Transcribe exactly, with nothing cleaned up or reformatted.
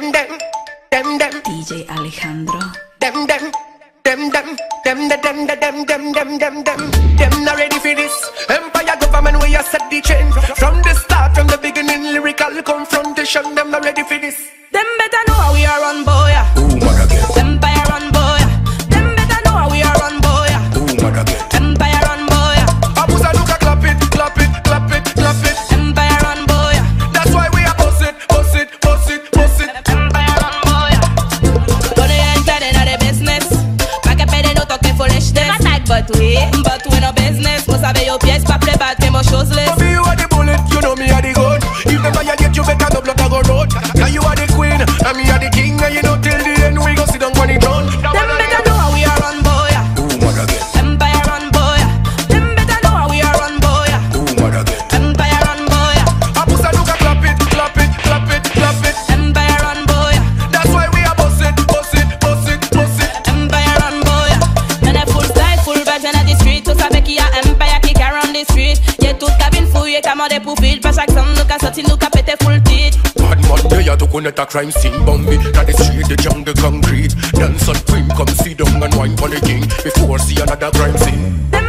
dem dem dem dem D J Alejandro dem dem dem dem dem dem dem dem dem dem dem dem not ready for this empire government where you set the change from the start, from the beginning, lyrical confrontation. Them not ready for this. Them better know how we are on boy. Ooh, my God. Empire on boy. Them better know how we are on boy. Ooh, my God. Empire on boy. Abusa Luka, clap it, clap it, clap it, clap it. Empire on boy. That's why we are boss it, boss it, boss it, boss it. Empire on boy. Gonna enter in the business. Pa que pede no toque foolishness. Attack, but we, but we no business. No sabe yo pies pa prebar que mo showsless. For me you are the bullet, you know me are the gun. If never you get you better double. Now you are the queen, and me are the king. And you know till the end we go sit down on the throne. Them better know how we are on boy. Ooh, what again? Empire on boy. Them better know how we are on boy. Ooh, what again? Empire on boy. Abusa Luka, clap it, clap it, clap it, clap it. Empire on boy. That's why we are boss it, boss it, boss it, boss it. Empire on boy. And a full style, full version of the street. Tout savez qu'il y a empire qui carry on the street. Y'a toute cabine fouille et comment des pouvilles. Pas chaque somme, Luka sorti, Luka pété full titre. I took on at a crime scene, Bombay. That is street, the jungle concrete. Dance on cream, come see down and wine for the king. Before see another crime scene.